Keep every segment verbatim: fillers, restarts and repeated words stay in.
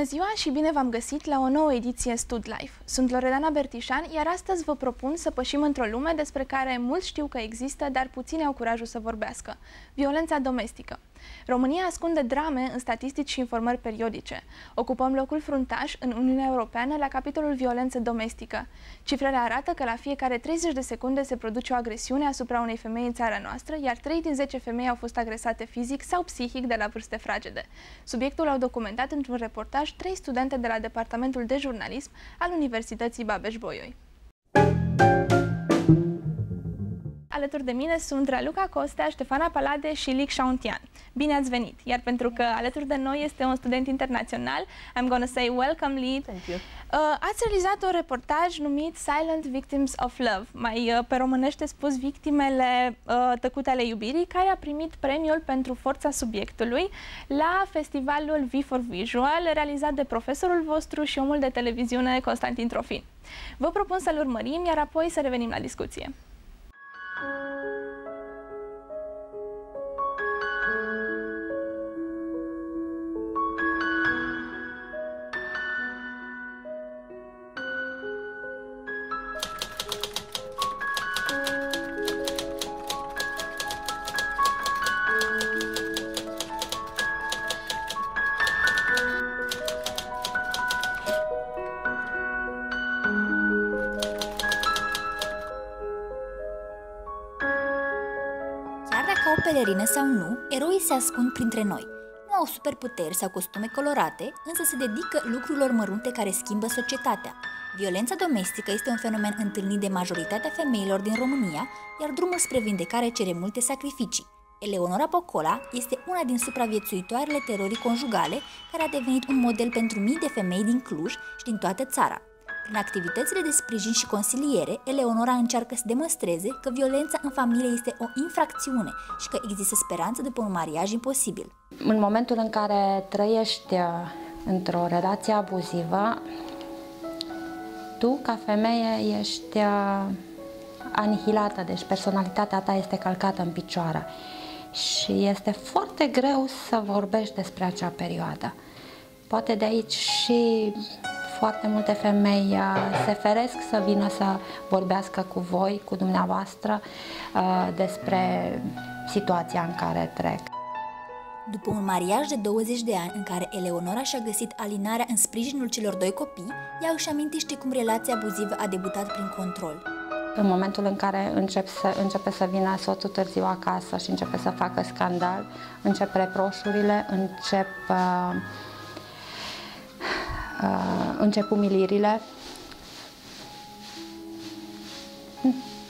Bună ziua și bine v-am găsit la o nouă ediție Stud Life. Sunt Loredana Bertișan, iar astăzi vă propun să pășim într-o lume despre care mulți știu că există, dar puțini au curajul să vorbească. Violența domestică. România ascunde drame în statistici și informări periodice. Ocupăm locul fruntaș în Uniunea Europeană la capitolul violență domestică. Cifrele arată că la fiecare treizeci de secunde se produce o agresiune asupra unei femei în țara noastră, iar trei din zece femei au fost agresate fizic sau psihic de la vârste fragede. Subiectul l-au documentat într-un reportaj trei studente de la Departamentul de Jurnalism al Universității Babeș-Bolyai. Alături de mine sunt Raluca Costea, Ștefan Palade și Li Xiaotian. Bine ați venit! Iar pentru că alături de noi este un student internațional, I'm gonna say welcome, Li. Thank you. Uh, ați realizat un reportaj numit Silent Victims of Love, mai uh, pe românește spus victimele uh, tăcute ale iubirii, care a primit premiul pentru forța subiectului la festivalul V patru Visual, realizat de profesorul vostru și omul de televiziune Constantin Trofin. Vă propun să-l urmărim, iar apoi să revenim la discuție. Sau nu, eroii se ascund printre noi. Nu au superputeri sau costume colorate, însă se dedică lucrurilor mărunte care schimbă societatea. Violența domestică este un fenomen întâlnit de majoritatea femeilor din România, iar drumul spre vindecare cere multe sacrificii. Eleonora Pocola este una din supraviețuitoarele terorii conjugale, care a devenit un model pentru mii de femei din Cluj și din toată țara. În activitățile de sprijin și consiliere, Eleonora încearcă să demonstreze că violența în familie este o infracțiune și că există speranță după un mariaj imposibil. În momentul în care trăiești într-o relație abuzivă, tu, ca femeie, ești anihilată, deci personalitatea ta este călcată în picioare și este foarte greu să vorbești despre acea perioadă. Poate de aici și foarte multe femei se feresc să vină să vorbească cu voi, cu dumneavoastră, despre situația în care trec. După un mariaj de douăzeci de ani în care Eleonora și-a găsit alinarea în sprijinul celor doi copii, ea își amintește cum relația abuzivă a debutat prin control. În momentul în care încep să, începe să vină soțul târziu acasă și începe să facă scandal, încep reproșurile, încep... Uh, Uh, încep umilirile,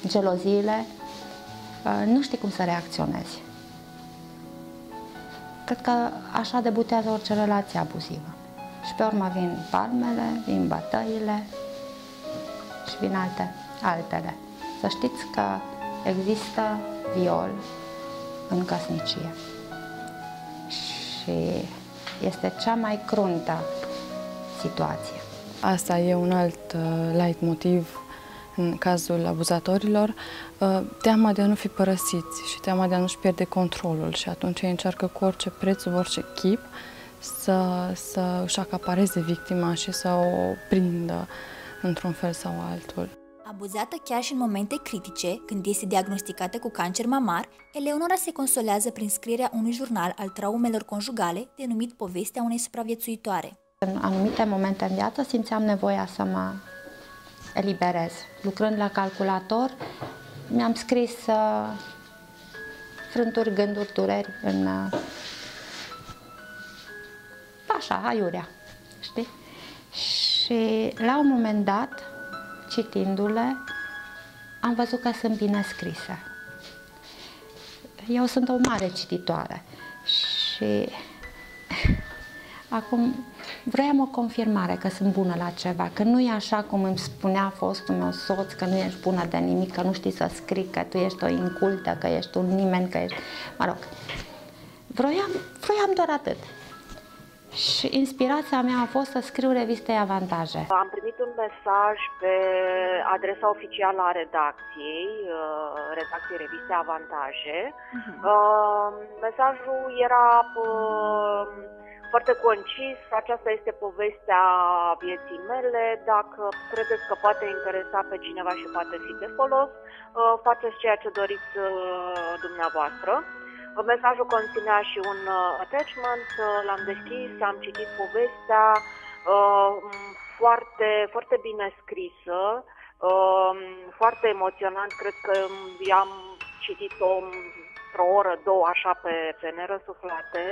geloziile, uh, nu știi cum să reacționezi. Cred că așa debutează orice relație abuzivă. Și pe urmă vin palmele, vin bătăile și vin alte, altele. Să știți că există viol în căsnicie și este cea mai cruntă situație. Asta e un alt uh, light motiv în cazul abuzatorilor, uh, teama de a nu fi părăsiți și teama de a nu-și pierde controlul și atunci ei încearcă cu orice preț, cu orice chip să, să își acapareze victima și să o prindă într-un fel sau altul. Abuzată chiar și în momente critice, când este diagnosticată cu cancer mamar, Eleonora se consolează prin scrierea unui jurnal al traumelor conjugale denumit Povestea unei supraviețuitoare. În anumite momente în viață simțeam nevoia să mă eliberez. Lucrând la calculator, mi-am scris uh, frânturi, gânduri, dureri în... Uh, așa, aiurea, știi? Și la un moment dat, citindu-le, am văzut că sunt bine scrise. Eu sunt o mare cititoare și... Acum vroiam o confirmare că sunt bună la ceva, că nu e așa cum îmi spunea fostul meu soț, că nu ești bună de nimic, că nu știi să scrii, că tu ești o incultă, că ești un nimeni, că ești... Mă rog, vroiam, vroiam doar atât. Și inspirația mea a fost să scriu revistei Avantaje. Am primit un mesaj pe adresa oficială a redacției, redacției revistei Avantaje. Uh-huh. Mesajul era... Foarte concis, aceasta este povestea vieții mele. Dacă credeți că poate interesa pe cineva și poate fi de folos, faceți ceea ce doriți dumneavoastră. Mesajul conținea și un attachment, l-am deschis, am citit povestea, foarte, foarte bine scrisă, foarte emoționant, cred că i-am citit-o într-o oră, două, așa, pe, pe nerăsuflate.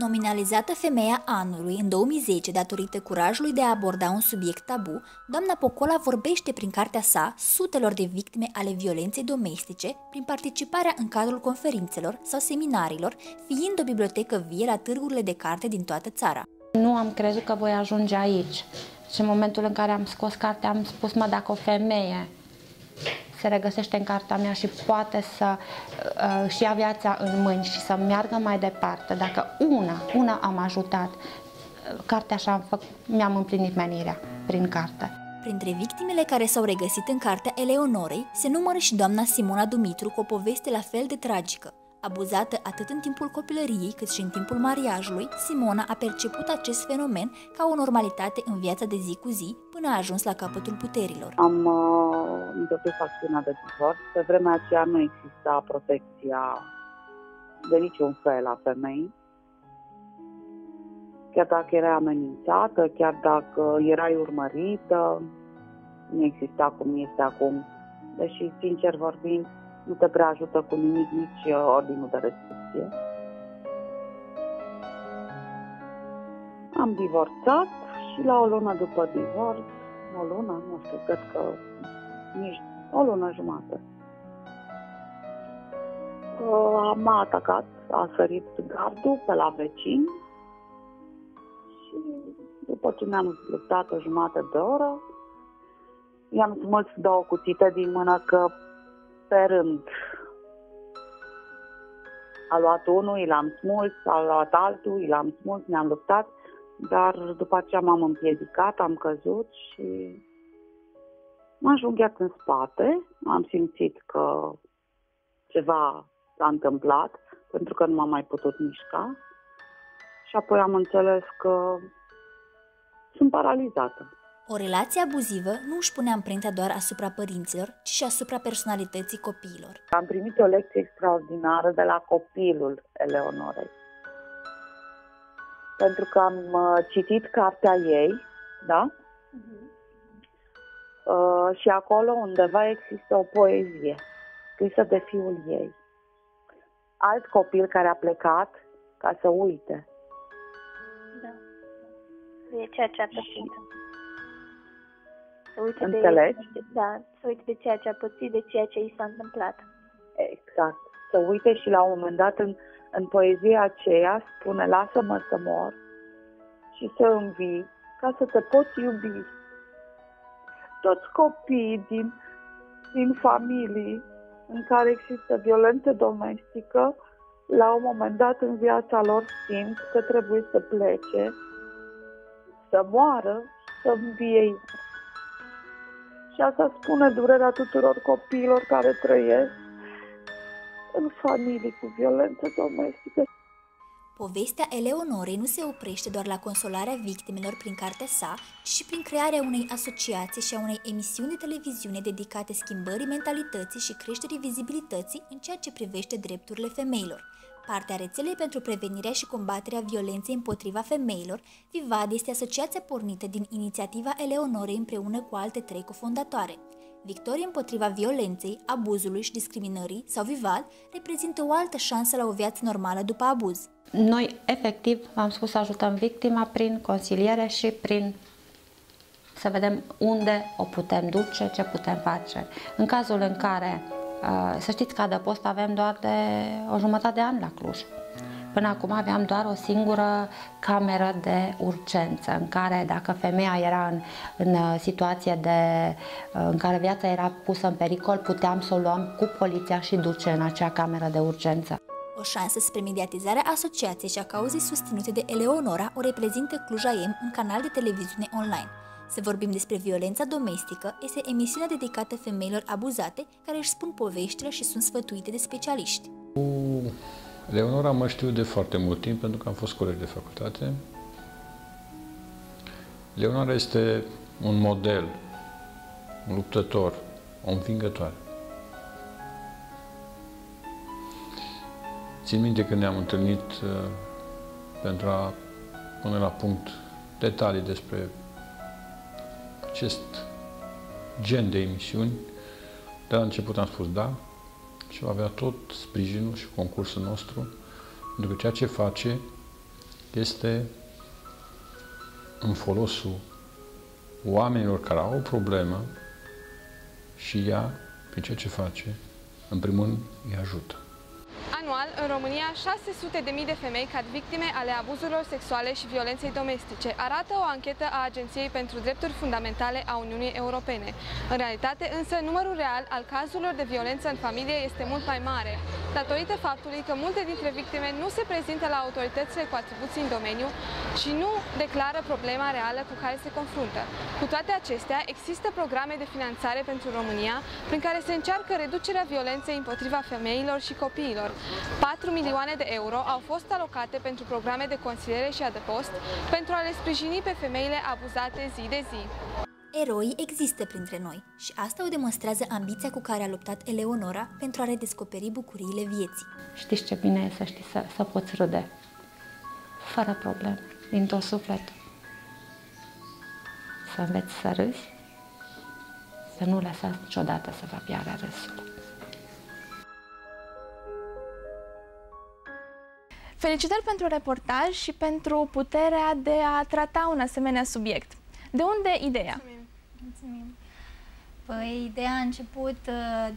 Nominalizată Femeia Anului în două mii zece datorită curajului de a aborda un subiect tabu, doamna Pocola vorbește prin cartea sa sutelor de victime ale violenței domestice prin participarea în cadrul conferințelor sau seminarilor, fiind o bibliotecă vie la târgurile de carte din toată țara. Nu am crezut că voi ajunge aici și în momentul în care am scos cartea am spus, mă, dacă o femeie se regăsește în cartea mea și poate să uh, și ia viața în mâini și să meargă mai departe. Dacă una, una am ajutat, cartea așa mi-am împlinit menirea prin carte. Printre victimele care s-au regăsit în cartea Eleonorei se numără și doamna Simona Dumitru cu o poveste la fel de tragică. Abuzată atât în timpul copilăriei cât și în timpul mariajului, Simona a perceput acest fenomen ca o normalitate în viața de zi cu zi, până a ajuns la capătul puterilor. Am uh, început acțiunea de divorț. Pe vremea aceea nu exista protecția de niciun fel a femei. Chiar dacă era amenințată, chiar dacă erai urmărită, nu exista cum este acum. Deși, sincer vorbind, nu te prea ajută cu nimic, nici ordinul de restricție. Am divorțat și la o lună după divorț, o lună, nu știu, cred că nici o lună jumătate, m-a atacat, a sărit gardul pe la vecini și după ce ne-am luptat o jumătate de oră, i-am smuls două cuțite din mână că pe rând. A luat unul, i l-am smuls, a luat altul, i l-am smuls, ne-am luptat, dar după aceea m-am împiedicat, am căzut și m-am junghiat în spate. Am simțit că ceva s-a întâmplat, pentru că nu m-am mai putut mișca și apoi am înțeles că sunt paralizată. O relație abuzivă nu își pune amprenta doar asupra părinților, ci și asupra personalității copiilor. Am primit o lecție extraordinară de la copilul Eleonorei. Pentru că am citit cartea ei, da? Uh-huh. Uh, și acolo undeva există o poezie scrisă de fiul ei. Alt copil care a plecat ca să uite. Da. E ceea ce a pățit. Să uite, de, da, să uite de ceea ce a pățit, de ceea ce i s-a întâmplat. Exact. Să uite și la un moment dat în, în poezia aceea spune, lasă-mă să mor și să învii ca să te poți iubi. Toți copiii din, din familii în care există violență domestică, la un moment dat în viața lor simt că trebuie să plece, să moară, să învie. Și asta spune durerea tuturor copiilor care trăiesc în familii cu violență domestică. Povestea Eleonorei nu se oprește doar la consolarea victimelor prin cartea sa, ci și prin crearea unei asociații și a unei emisiuni de televiziune dedicate schimbării mentalității și creșterii vizibilității în ceea ce privește drepturile femeilor. Partea rețelei pentru prevenirea și combaterea violenței împotriva femeilor, V I V A D este asociația pornită din inițiativa Eleonorei împreună cu alte trei cofondatoare. Victorie împotriva violenței, abuzului și discriminării sau V I V A D reprezintă o altă șansă la o viață normală după abuz. Noi, efectiv, v-am spus să ajutăm victima prin consiliere și prin să vedem unde o putem duce, ce putem face. În cazul în care să știți că adăpost avem doar de o jumătate de an la Cluj. Până acum aveam doar o singură cameră de urgență în care dacă femeia era în, în situație de, în care viața era pusă în pericol, puteam să o luăm cu poliția și duce în acea cameră de urgență. O șansă spre mediatizarea asociației și a cauzei susținute de Eleonora o reprezintă Cluj A M, un canal de televiziune online. Să vorbim despre violența domestică este emisiunea dedicată femeilor abuzate care își spun poveștile și sunt sfătuite de specialiști. Eleonora mă știu de foarte mult timp, pentru că am fost colegi de facultate. Eleonora este un model, un luptător, o învingătoare. Țin minte că ne-am întâlnit uh, pentru a pune la punct detalii despre acest gen de emisiuni. De la început am spus da și va avea tot sprijinul și concursul nostru, pentru că ceea ce face este în folosul oamenilor care au o problemă și ea, prin ceea ce face, în primul rând, îi ajută. Anual, în România, șase sute de mii de femei cad victime ale abuzurilor sexuale și violenței domestice, arată o anchetă a Agenției pentru Drepturi Fundamentale a Uniunii Europene. În realitate, însă, numărul real al cazurilor de violență în familie este mult mai mare, datorită faptului că multe dintre victime nu se prezintă la autoritățile cu atribuții în domeniu și nu declară problema reală cu care se confruntă. Cu toate acestea, există programe de finanțare pentru România, prin care se încearcă reducerea violenței împotriva femeilor și copiilor. patru milioane de euro au fost alocate pentru programe de consiliere și adăpost pentru a le sprijini pe femeile abuzate zi de zi. Eroi există printre noi și asta o demonstrează ambiția cu care a luptat Eleonora pentru a redescoperi bucuriile vieții. Știți ce bine e să știi să, să poți râde, fără probleme, din tot sufletul. Să înveți să râzi, să nu lăsați niciodată să vă piară râsul. Felicitări pentru reportaj și pentru puterea de a trata un asemenea subiect. De unde ideea? Mulțumim. Mulțumim. Păi, ideea a început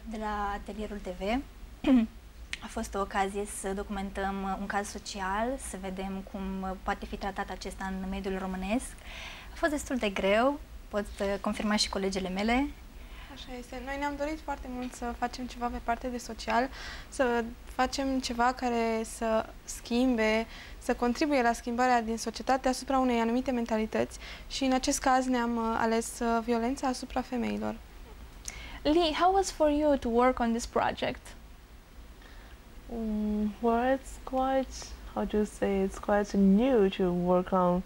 de la Atelierul T V. A fost o ocazie să documentăm un caz social, să vedem cum poate fi tratat acesta în mediul românesc. A fost destul de greu, pot confirma și colegele mele. Așa este. Noi ne-am dorit foarte mult să facem ceva pe partea de social, să facem ceva care să schimbe, să contribuie la schimbarea din societate asupra unei anumite mentalități și în acest caz ne-am ales violența asupra femeilor. Li, how was for you to work on this project? Um, well, it's quite, how do you say, it's quite new to work on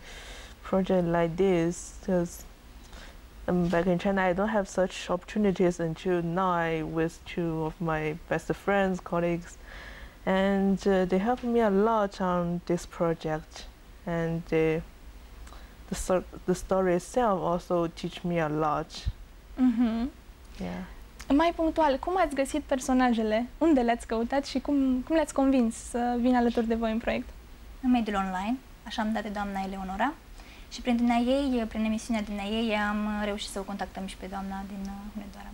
project like this, because Um, back in China, I don't have such opportunities until now. I with two of my best friends, colleagues, and uh, they helped me a lot on this project. And uh, the so the story itself also teach me a lot. Mm-hmm. Yeah. Mai punctual, cum ați găsit personajele? Unde le-ați căutat și cum cum le-ați convins să vină alături de voi în proiect? În mediul online, așa am dat de doamna Eleonora. Și prin ei, prin emisiunea ei, am reușit să o contactăm și pe doamna din Hunedoara.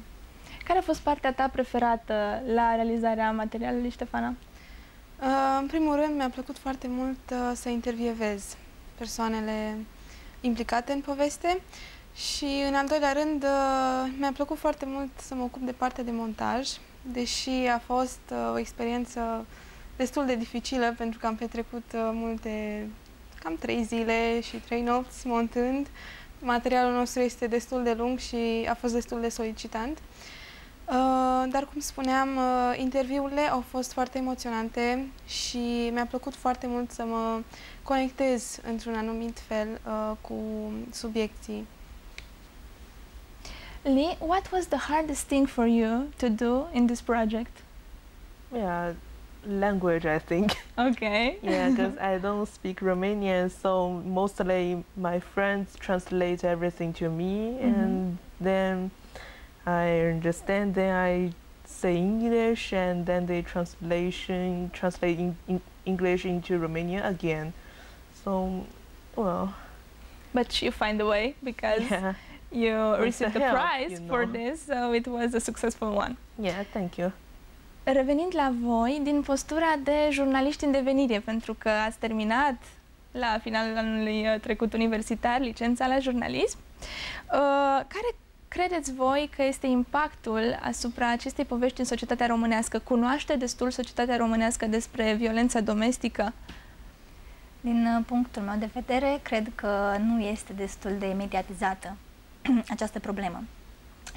Care a fost partea ta preferată la realizarea materialului, Ștefana? Uh, în primul rând, mi-a plăcut foarte mult uh, să intervievez persoanele implicate în poveste și, în al doilea rând, uh, mi-a plăcut foarte mult să mă ocup de partea de montaj, deși a fost uh, o experiență destul de dificilă, pentru că am petrecut uh, multe... Am trei zile și trei nopți montând. Materialul nostru este destul de lung și a fost destul de solicitant. Dar, cum spuneam, interviurile au fost foarte emoționante și mi-a plăcut foarte mult să mă conectez într-un anumit fel cu subiecții. Li, what was the hardest thing for you to do in this project? Yeah. Language, I think. Okay. Yeah, because I don't speak Romanian, so mostly my friends translate everything to me, mm-hmm. and then I understand. Then I say English, and then they translation translate in, in English into Romanian again. So, well. But you find a way because yeah. you received the, the prize, you know. For this, so it was a successful one. Yeah, thank you. Revenind la voi, din postura de jurnaliști în devenire, pentru că ați terminat la finalul anului trecut universitar licența la jurnalism, care credeți voi că este impactul asupra acestei povești în societatea românească? Cunoaște destul societatea românească despre violența domestică? Din punctul meu de vedere, cred că nu este destul de mediatizată această problemă.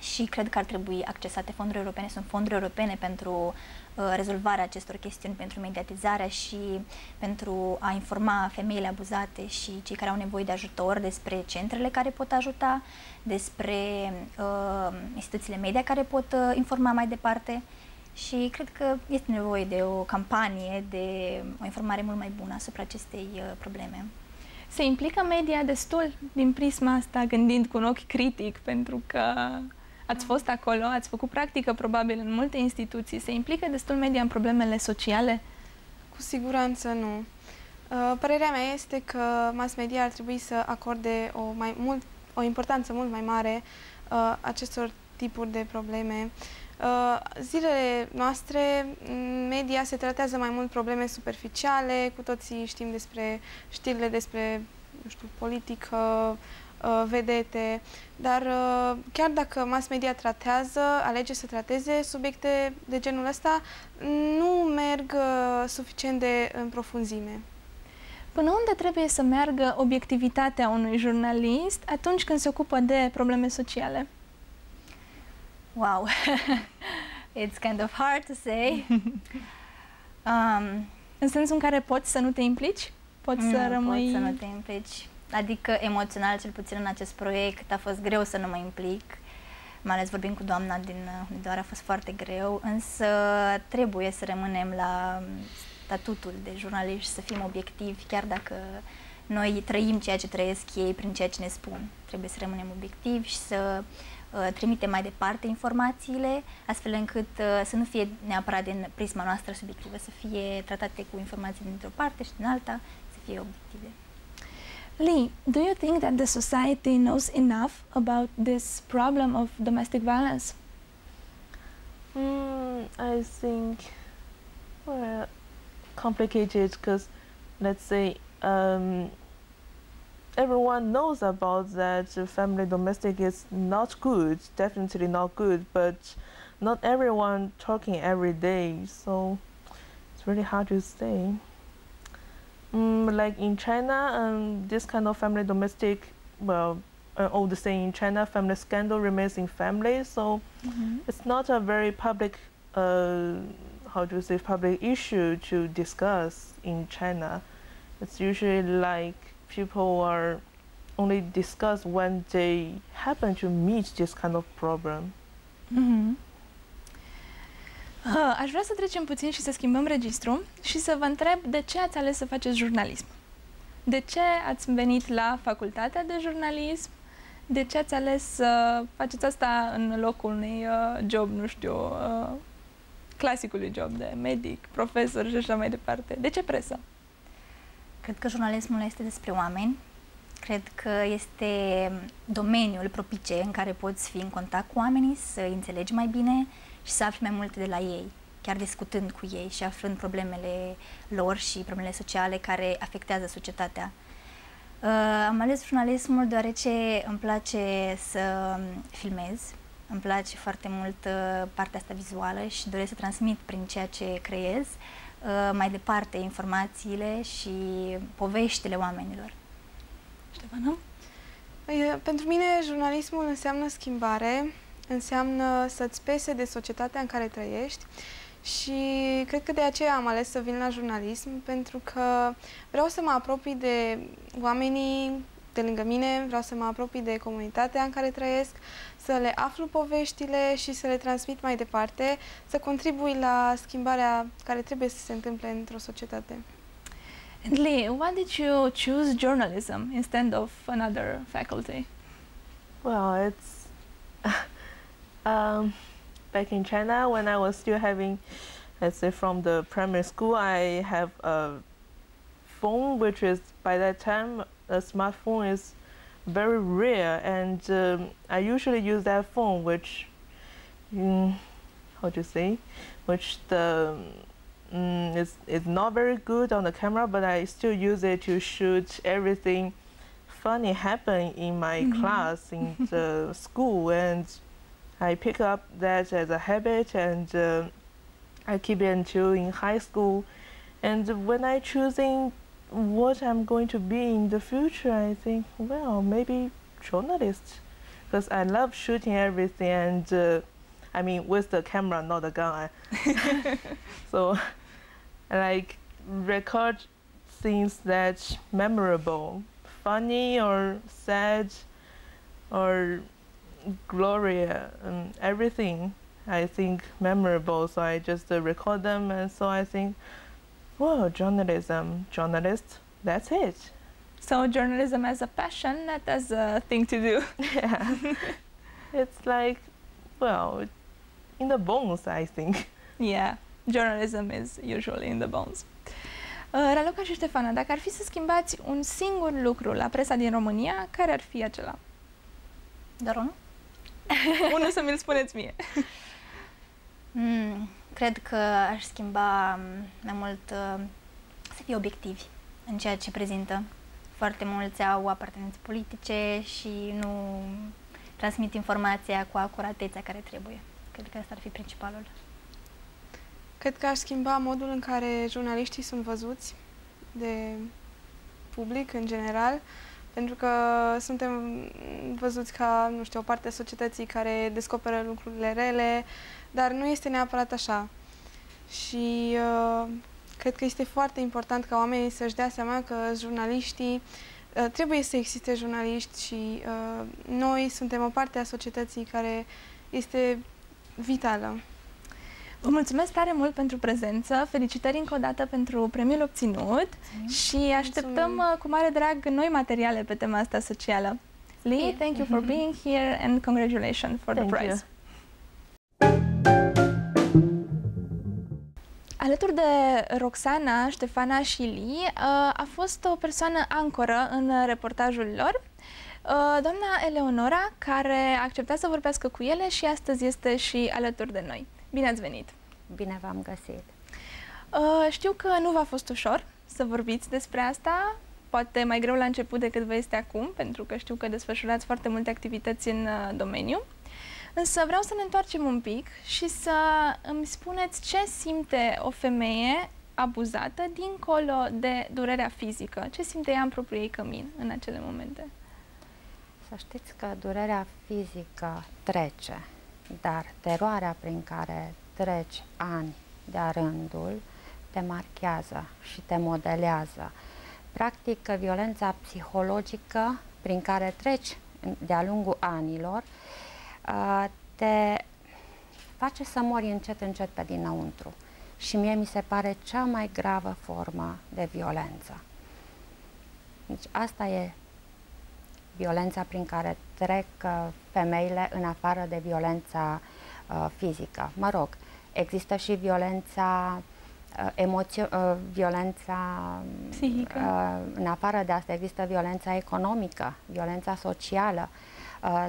și cred că ar trebui accesate fonduri europene, sunt fonduri europene pentru uh, rezolvarea acestor chestiuni, pentru mediatizarea și pentru a informa femeile abuzate și cei care au nevoie de ajutor despre centrele care pot ajuta, despre uh, instituțiile media care pot uh, informa mai departe și cred că este nevoie de o campanie, de o informare mult mai bună asupra acestei uh, probleme. Se implică media destul din prisma asta, gândind cu un ochi critic, pentru că ați fost acolo, ați făcut practică probabil în multe instituții. Se implică destul media în problemele sociale? Cu siguranță nu. Părerea mea este că mass media ar trebui să acorde o, mai mult, o importanță mult mai mare acestor tipuri de probleme. Zilele noastre, media se tratează mai mult probleme superficiale, cu toții știm despre știrile despre, nu știu, politică, vedete, dar chiar dacă mass media tratează, alege să trateze subiecte de genul ăsta, nu merg suficient de în profunzime. Până unde trebuie să meargă obiectivitatea unui jurnalist atunci când se ocupă de probleme sociale? Wow, it's kind of hard to say. um, în sensul în care poți să nu te implici? Poți nu, să rămâi... Poți să nu te implici. Adică emoțional, cel puțin în acest proiect, a fost greu să nu mă implic. Mai ales vorbind cu doamna din Hunedoara, a fost foarte greu, însă trebuie să rămânem la statutul de jurnaliști, să fim obiectivi, chiar dacă noi trăim ceea ce trăiesc ei prin ceea ce ne spun. Trebuie să rămânem obiectivi și să uh, trimitem mai departe informațiile, astfel încât uh, să nu fie neapărat din prisma noastră subiectivă, să fie tratate cu informații dintr-o parte și din alta, să fie obiective. Li, do you think that the society knows enough about this problem of domestic violence? Mm, I think well, complicated because, let's say, um, everyone knows about that family domestic is not good, definitely not good, but not everyone talking every day, so it's really hard to say. Mm, like in China, um, this kind of family domestic, well, uh, all the same in China, family scandal remains in family, so mm-hmm. it's not a very public, uh, how do you say, public issue to discuss in China. It's usually like people are only discussed when they happen to meet this kind of problem. Mm-hmm. Aș vrea să trecem puțin și să schimbăm registru și să vă întreb de ce ați ales să faceți jurnalism. De ce ați venit la facultatea de jurnalism? De ce ați ales să faceți asta în locul unui job, nu știu, clasicului job de medic, profesor și așa mai departe? De ce presă? Cred că jurnalismul este despre oameni. Cred că este domeniul propice în care poți fi în contact cu oamenii, să îi înțelegi mai bine și să afli mai multe de la ei, chiar discutând cu ei și aflând problemele lor și problemele sociale care afectează societatea. Uh, am ales jurnalismul deoarece îmi place să filmez, îmi place foarte mult partea asta vizuală și doresc să transmit prin ceea ce creez uh, mai departe informațiile și poveștile oamenilor. Ștefana? Pentru mine jurnalismul înseamnă schimbare, înseamnă să-ți pese de societatea în care trăiești și cred că de aceea am ales să vin la jurnalism, pentru că vreau să mă apropii de oamenii de lângă mine, vreau să mă apropii de comunitatea în care trăiesc, să le aflu poveștile și să le transmit mai departe, să contribui la schimbarea care trebuie să se întâmple într-o societate. Li, why did you choose journalism instead of another faculty? Well, it's um, back in China, when I was still having, let's say, from the primary school, I have a phone, which is, by that time, a smartphone is very rare, and um, I usually use that phone, which, um, how do you say, which the, um, it's, it's not very good on the camera, but I still use it to shoot everything funny happened in my mm-hmm. class, in the school, and I pick up that as a habit, and uh, I keep it until in high school. And when I choosing what I'm going to be in the future, I think, well, maybe journalist because I love shooting everything, and uh, I mean with the camera, not the gun. So I like record things that's memorable, funny or sad or Gloria, um, everything I think memorable, so I just uh, record them, and so I think, whoa, journalism, journalist, that's it. So journalism as a passion, not as a thing to do. Yeah, it's like, well, in the bones, I think. Yeah, journalism is usually in the bones. Uh, Raluca și Ștefana, dacă ar fi să schimbați un singur lucru la presa din România, care ar fi acela? Doar unul? Unul să mi-l spuneți mie. Mm, cred că aș schimba mai mult uh, să fie obiectivi în ceea ce prezintă. Foarte mulți au apartenențe politice și nu transmit informația cu acuratețea care trebuie. Cred că asta ar fi principalul. Cred că aș schimba modul în care jurnaliștii sunt văzuți de public în general, pentru că suntem văzuți ca, nu știu, o parte a societății care descoperă lucrurile rele, dar nu este neapărat așa. Și uh, cred că este foarte important ca oamenii să-și dea seama că jurnaliștii, uh, trebuie să existe jurnaliști și uh, noi suntem o parte a societății care este vitală. Vă mulțumesc tare mult pentru prezență, felicitări încă o dată pentru premiul obținut și așteptăm Mulțumim. cu mare drag noi materiale pe tema asta socială. Li, thank you for being here and congratulations for thank the prize. You. Alături de Roxana, Ștefana și Li, a fost o persoană ancoră în reportajul lor, doamna Eleonora, care a acceptat să vorbească cu ele și astăzi este și alături de noi. Bine ați venit! Bine v-am găsit! Uh, știu că nu v-a fost ușor să vorbiți despre asta, poate mai greu la început decât vă este acum, pentru că știu că desfășurați foarte multe activități în uh, domeniu, însă vreau să ne întoarcem un pic și să îmi spuneți ce simte o femeie abuzată dincolo de durerea fizică, ce simte ea în propriul ei cămin în acele momente. Să știți că durerea fizică trece. Dar teroarea prin care treci ani de-a rândul te marchează și te modelează. Practic, violența psihologică prin care treci de-a lungul anilor te face să mori încet, încet pe dinăuntru. Și mie mi se pare cea mai gravă formă de violență. Deci asta e violența prin care trec femeile în afară de violența uh, fizică. Mă rog, există și violența uh, emoțio uh, violența psihică. Uh, în afară de asta există violența economică, violența socială. Uh,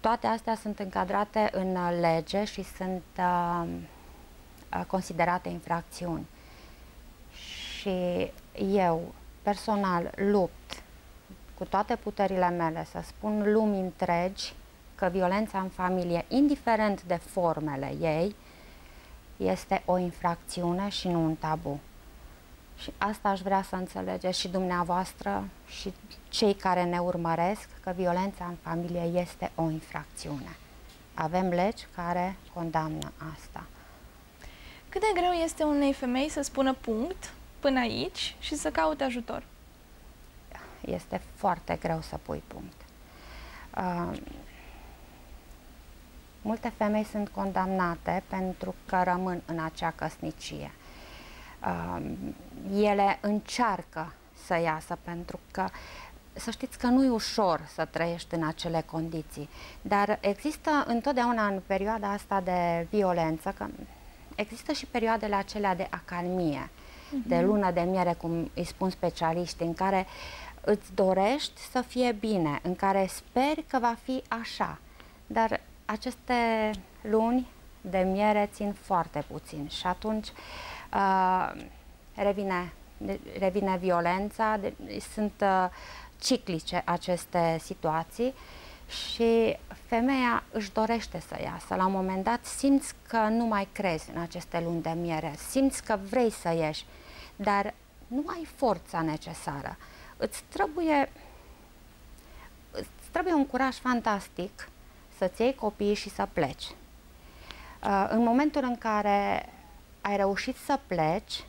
toate astea sunt încadrate în lege și sunt uh, considerate infracțiuni. Și eu, personal, lupt cu toate puterile mele să spun lumii întregi că violența în familie, indiferent de formele ei, este o infracțiune și nu un tabu. Și asta aș vrea să înțelegeți și dumneavoastră și cei care ne urmăresc, că violența în familie este o infracțiune. Avem legi care condamnă asta. Cât de greu este unei femei să spună punct până aici și să caute ajutor? Este foarte greu să pui punct. Uh, multe femei sunt condamnate pentru că rămân în acea căsnicie. Uh, ele încearcă să iasă, pentru că să știți că nu-i ușor să trăiești în acele condiții, dar există întotdeauna în perioada asta de violență, că există și perioadele acelea de acalmie, uh-huh. de lună de miere, cum îi spun specialiștii, în care îți dorești să fie bine, în care speri că va fi așa. Dar aceste luni de miere țin foarte puțin și atunci uh, revine, revine violența, de, sunt uh, ciclice aceste situații și femeia își dorește să iasă. La un moment dat simți că nu mai crezi în aceste luni de miere, simți că vrei să ieși, dar nu ai forța necesară. Îți trebuie, îți trebuie un curaj fantastic să-ți iei copiii și să pleci. Uh, în momentul în care ai reușit să pleci,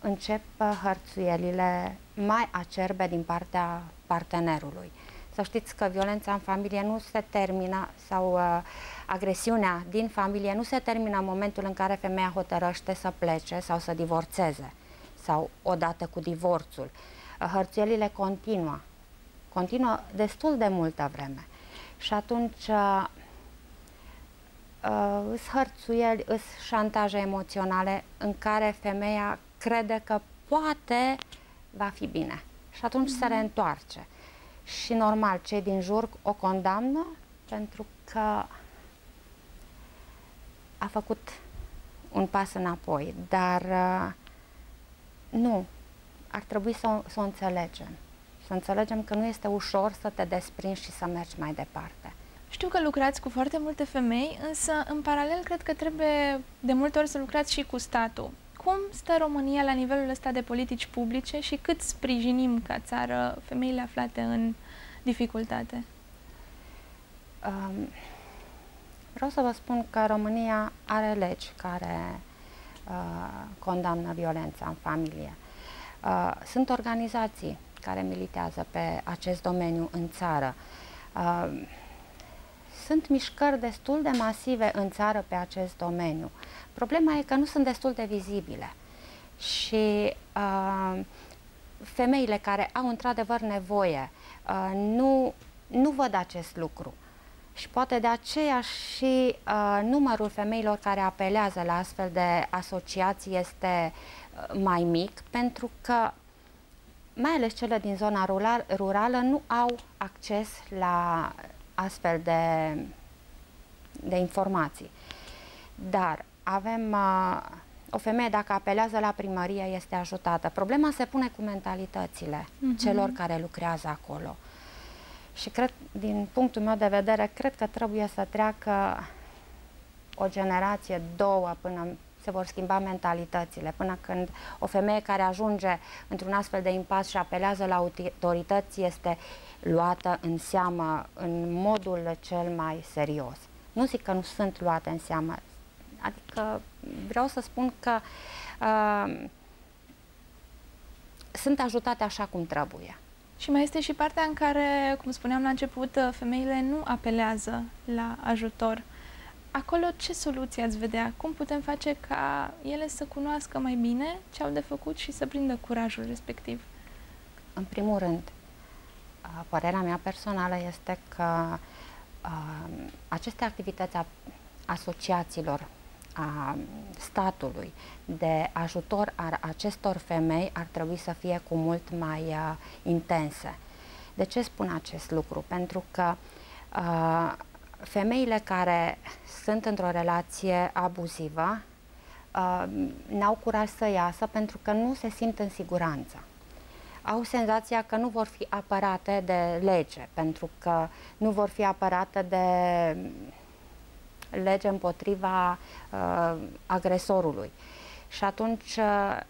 încep hărțuielile mai acerbe din partea partenerului. Să știți că violența în familie nu se termină, sau uh, agresiunea din familie nu se termină în momentul în care femeia hotărăște să plece sau să divorțeze, sau odată cu divorțul. Hărțuielile continuă, continuă destul de multă vreme. Și atunci uh, uh, îs hărțuieli, îs șantaje emoționale în care femeia crede că poate va fi bine. Și atunci mm-hmm. se reîntoarce. Și normal, cei din jur o condamnă pentru că a făcut un pas înapoi. Dar nu, ar trebui să, să o înțelegem. Să înțelegem că nu este ușor să te desprinzi și să mergi mai departe. Știu că lucrați cu foarte multe femei, însă în paralel cred că trebuie de multe ori să lucrați și cu statul. Cum stă România la nivelul ăsta de politici publice și cât sprijinim ca țară femeile aflate în dificultate? Um, vreau să vă spun că România are legi care uh, condamnă violența în familie. Uh, sunt organizații care militează pe acest domeniu în țară. Uh, sunt mișcări destul de masive în țară pe acest domeniu. Problema e că nu sunt destul de vizibile și uh, femeile care au într-adevăr nevoie uh, nu, nu văd acest lucru și poate de aceea și uh, numărul femeilor care apelează la astfel de asociații este mai mic, pentru că mai ales cele din zona rural, rurală nu au acces la astfel de, de informații. Dar avem uh, o femeie, dacă apelează la primărie, este ajutată. Problema se pune cu mentalitățile uh-huh. celor care lucrează acolo. Și cred, din punctul meu de vedere, cred că trebuie să treacă o generație, două, până se vor schimba mentalitățile, până când o femeie care ajunge într-un astfel de impas și apelează la autorități este luată în seamă în modul cel mai serios. Nu zic că nu sunt luate în seamă. Adică vreau să spun că uh, sunt ajutate așa cum trebuie. Și mai este și partea în care, cum spuneam la început, femeile nu apelează la ajutor. Acolo ce soluție ați vedea? Cum putem face ca ele să cunoască mai bine ce au de făcut și să prindă curajul respectiv? În primul rând, părerea mea personală este că uh, aceste activități a asociațiilor, a statului de ajutor a acestor femei ar trebui să fie cu mult mai uh, intense. De ce spun acest lucru? Pentru că uh, femeile care sunt într-o relație abuzivă uh, n-au curaj să iasă pentru că nu se simt în siguranță. Au senzația că nu vor fi apărate de lege, pentru că nu vor fi apărate de lege împotriva uh, agresorului. Și atunci uh,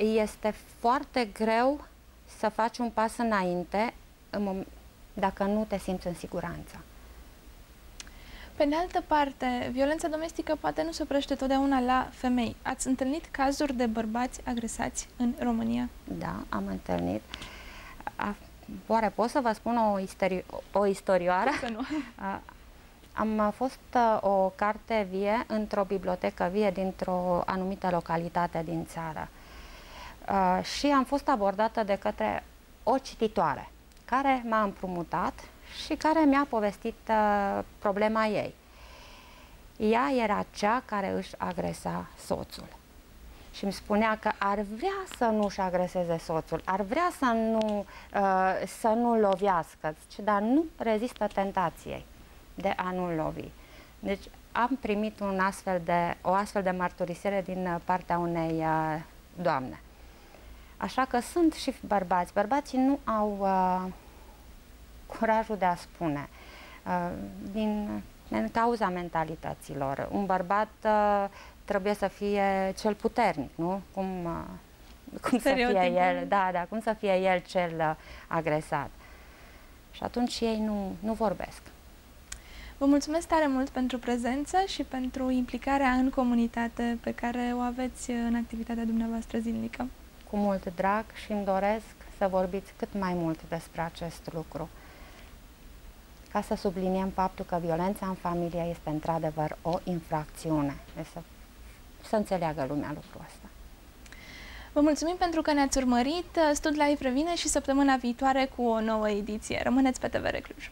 este foarte greu să faci un pas înainte în dacă nu te simți în siguranță. Pe de altă parte, violența domestică poate nu se oprește totdeauna la femei. Ați întâlnit cazuri de bărbați agresați în România? Da, am întâlnit. A, oare pot să vă spun o, isteri o istorioară? Că nu. A, Am fost o carte vie într-o bibliotecă vie dintr-o anumită localitate din țară uh, și am fost abordată de către o cititoare care m-a împrumutat și care mi-a povestit uh, problema ei. Ea era cea care își agresa soțul și îmi spunea că ar vrea să nu își agreseze soțul, ar vrea să nu, uh, să nu lovească, dar nu rezistă tentației de a nu lovi. Deci am primit un astfel de, o astfel de mărturisire din partea unei uh, doamne. Așa că sunt și bărbați. Bărbații nu au uh, curajul de a spune uh, din, din cauza mentalităților. Un bărbat uh, trebuie să fie cel puternic, nu? Cum uh, cum să fie el, da, da, cum să fie el cel agresat. Și atunci ei nu, nu vorbesc. Vă mulțumesc tare mult pentru prezență și pentru implicarea în comunitate pe care o aveți în activitatea dumneavoastră zilnică. Cu mult drag și îmi doresc să vorbiți cât mai mult despre acest lucru, ca să subliniem faptul că violența în familie este într-adevăr o infracțiune. Deci să, să înțeleagă lumea lucrul ăsta. Vă mulțumim pentru că ne-ați urmărit. Stud Life revine și săptămâna viitoare cu o nouă ediție. Rămâneți pe T V Recluj!